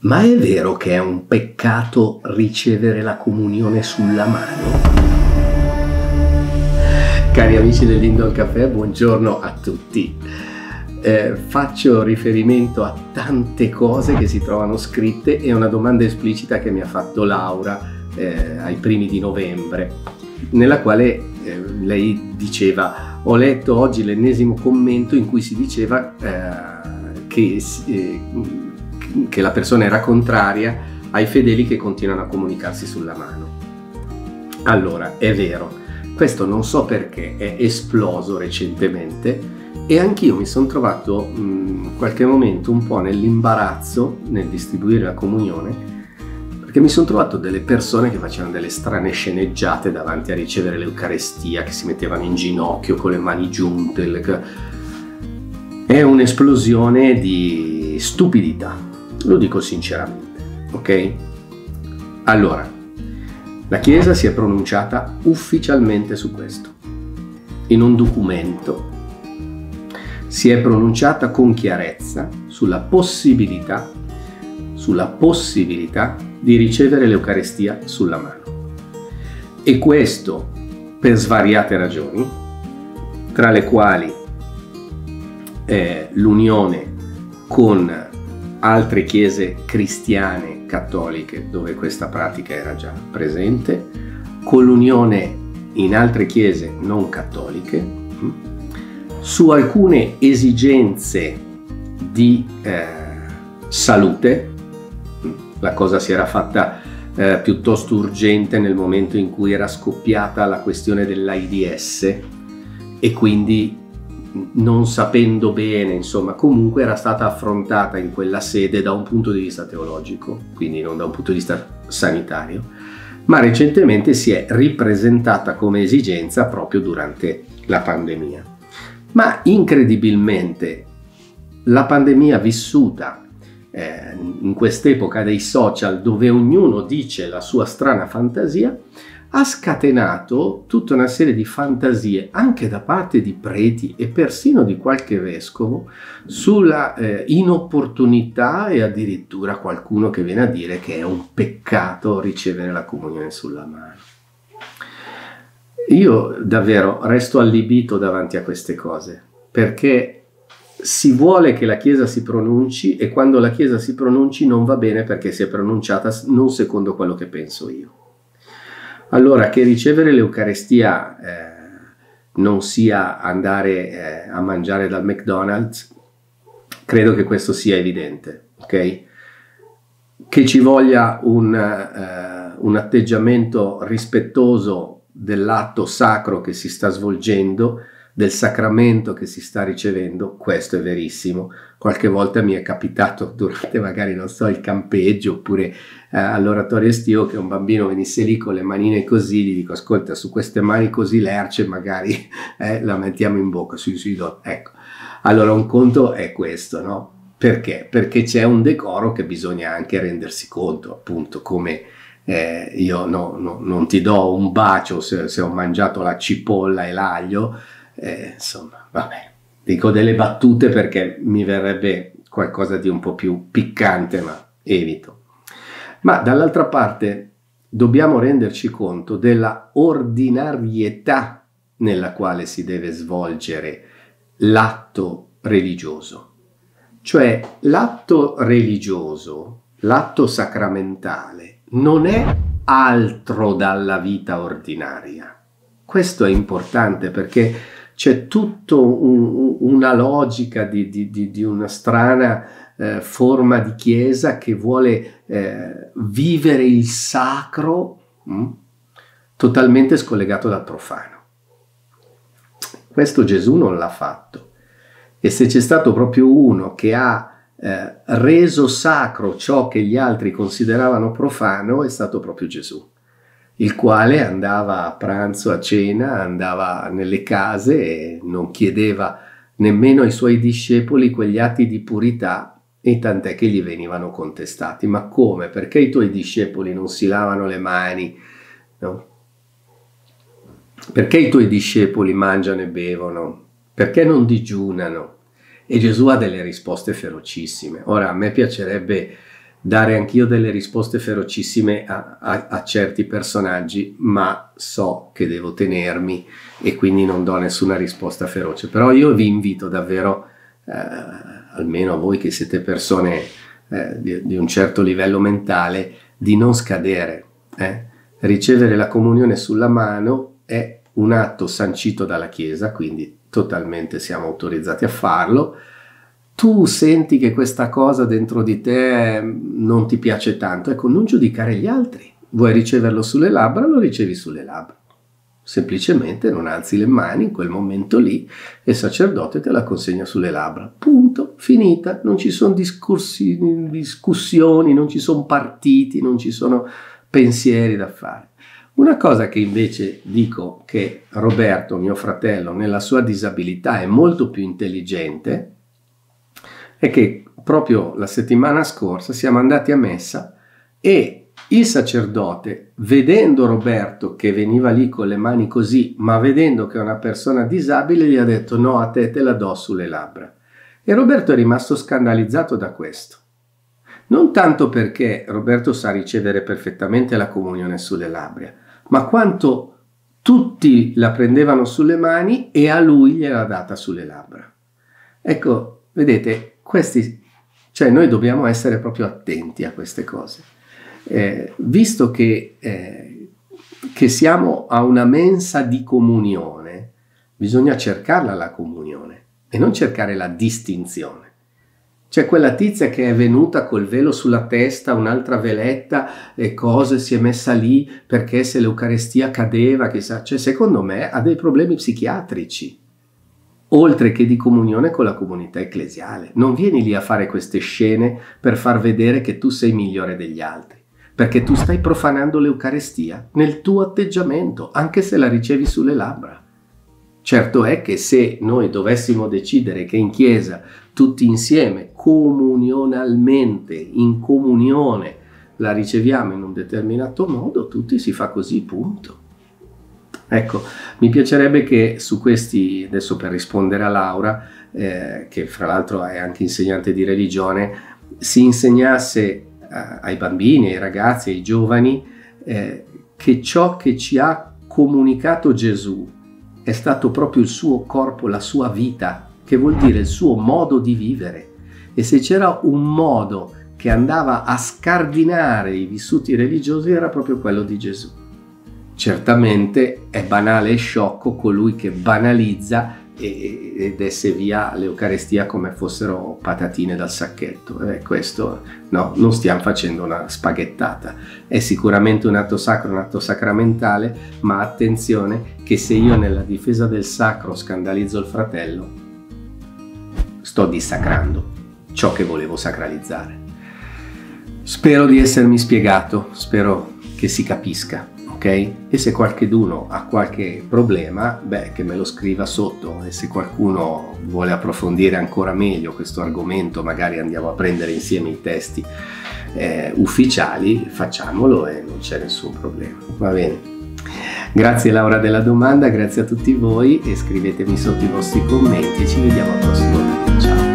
Ma è vero che è un peccato ricevere la comunione sulla mano? Cari amici dell'Indo al Caffè, buongiorno a tutti. Faccio riferimento a tante cose che si trovano scritte e una domanda esplicita che mi ha fatto Laura ai primi di novembre, nella quale lei diceva: ho letto oggi l'ennesimo commento in cui si diceva che la persona era contraria ai fedeli che continuano a comunicarsi sulla mano. Allora, è vero, questo non so perché è esploso recentemente e anch'io mi sono trovato qualche momento un po' nell'imbarazzo nel distribuire la comunione, perché mi sono trovato delle persone che facevano delle strane sceneggiate davanti a ricevere l'Eucarestia, che si mettevano in ginocchio con le mani giunte. È un'esplosione di stupidità. Lo dico sinceramente, ok? Allora, la Chiesa si è pronunciata ufficialmente su questo, in un documento. Si è pronunciata con chiarezza sulla possibilità di ricevere l'Eucarestia sulla mano. E questo per svariate ragioni, tra le quali l'unione con altre chiese cristiane cattoliche dove questa pratica era già presente, con l'unione in altre chiese non cattoliche, su alcune esigenze di salute. La cosa si era fatta piuttosto urgente nel momento in cui era scoppiata la questione dell'AIDS e quindi, non sapendo bene, insomma, comunque era stata affrontata in quella sede da un punto di vista teologico, quindi non da un punto di vista sanitario, ma recentemente si è ripresentata come esigenza proprio durante la pandemia. Ma incredibilmente la pandemia vissuta in quest'epoca dei social, dove ognuno dice la sua strana fantasia, ha scatenato tutta una serie di fantasie anche da parte di preti e persino di qualche vescovo sulla inopportunità e addirittura qualcuno che viene a dire che è un peccato ricevere la comunione sulla mano. Io davvero resto allibito davanti a queste cose, perché si vuole che la Chiesa si pronunci e quando la Chiesa si pronunci non va bene perché si è pronunciata non secondo quello che penso io. Allora, che ricevere l'Eucarestia non sia andare a mangiare dal McDonald's, credo che questo sia evidente, ok? Che ci voglia un atteggiamento rispettoso dell'atto sacro che si sta svolgendo, del sacramento che si sta ricevendo, questo è verissimo. Qualche volta mi è capitato durante magari, non so, il campeggio oppure all'oratorio estivo che un bambino venisse lì con le manine così, gli dico: ascolta, su queste mani così lerce magari la mettiamo in bocca, sui do. Ecco, allora un conto è questo, no? Perché? Perché c'è un decoro che bisogna anche rendersi conto, appunto, come io non ti do un bacio se ho mangiato la cipolla e l'aglio. Insomma, vabbè, dico delle battute perché mi verrebbe qualcosa di un po' più piccante, ma evito. Ma dall'altra parte dobbiamo renderci conto della ordinarietà nella quale si deve svolgere l'atto religioso, cioè l'atto religioso, l'atto sacramentale non è altro dalla vita ordinaria. Questo è importante, perché c'è tutta una logica di una strana forma di chiesa che vuole vivere il sacro totalmente scollegato dal profano. Questo Gesù non l'ha fatto. E se c'è stato proprio uno che ha reso sacro ciò che gli altri consideravano profano, è stato proprio Gesù, il quale andava a pranzo, a cena, andava nelle case e non chiedeva nemmeno ai suoi discepoli quegli atti di purità, e tant'è che gli venivano contestati. Ma come? Perché i tuoi discepoli non si lavano le mani? No? Perché i tuoi discepoli mangiano e bevono? Perché non digiunano? E Gesù ha delle risposte ferocissime. Ora, a me piacerebbe dare anch'io delle risposte ferocissime a certi personaggi, ma so che devo tenermi e quindi non do nessuna risposta feroce. Però io vi invito davvero, almeno a voi che siete persone di un certo livello mentale, di non scadere. Ricevere la comunione sulla mano è un atto sancito dalla Chiesa, quindi totalmente siamo autorizzati a farlo. Tu senti che questa cosa dentro di te non ti piace tanto, ecco, non giudicare gli altri. Vuoi riceverlo sulle labbra, lo ricevi sulle labbra. Semplicemente non alzi le mani in quel momento lì e il sacerdote te la consegna sulle labbra. Punto, finita. Non ci sono discussioni, non ci sono partiti, non ci sono pensieri da fare. Una cosa che invece dico che Roberto, mio fratello, nella sua disabilità è molto più intelligente è che proprio la settimana scorsa siamo andati a messa e il sacerdote, vedendo Roberto che veniva lì con le mani così, ma vedendo che è una persona disabile, gli ha detto: no, a te te la do sulle labbra. E Roberto è rimasto scandalizzato da questo. Non tanto perché Roberto sa ricevere perfettamente la comunione sulle labbra, ma quanto tutti la prendevano sulle mani e a lui gliela data sulle labbra. Ecco, vedete, questi, cioè noi dobbiamo essere proprio attenti a queste cose. Visto che siamo a una mensa di comunione, bisogna cercarla la comunione e non cercare la distinzione. C'è quella tizia che è venuta col velo sulla testa, un'altra veletta e cose, si è messa lì perché se l'Eucarestia cadeva, chissà, cioè secondo me ha dei problemi psichiatrici, oltre che di comunione con la comunità ecclesiale. Non vieni lì a fare queste scene per far vedere che tu sei migliore degli altri, perché tu stai profanando l'Eucarestia nel tuo atteggiamento, anche se la ricevi sulle labbra. Certo è che se noi dovessimo decidere che in Chiesa tutti insieme, comunionalmente, in comunione, la riceviamo in un determinato modo, tutti si fa così, punto. Ecco, mi piacerebbe che su questi, adesso per rispondere a Laura, che fra l'altro è anche insegnante di religione, si insegnasse ai bambini, ai ragazzi, ai giovani, che ciò che ci ha comunicato Gesù è stato proprio il suo corpo, la sua vita, che vuol dire il suo modo di vivere. E se c'era un modo che andava a scardinare i vissuti religiosi era proprio quello di Gesù. Certamente è banale e sciocco colui che banalizza e desse via l'Eucarestia come fossero patatine dal sacchetto. Questo no, non stiamo facendo una spaghettata. È sicuramente un atto sacro, un atto sacramentale, ma attenzione che se io nella difesa del sacro scandalizzo il fratello, sto dissacrando ciò che volevo sacralizzare. Spero di essermi spiegato, spero che si capisca, ok? E se qualcheduno ha qualche problema, beh, che me lo scriva sotto, e se qualcuno vuole approfondire ancora meglio questo argomento, magari andiamo a prendere insieme i testi ufficiali, facciamolo e non c'è nessun problema, va bene? Grazie Laura della domanda, grazie a tutti voi e scrivetemi sotto i vostri commenti e ci vediamo al prossimo video. Ciao!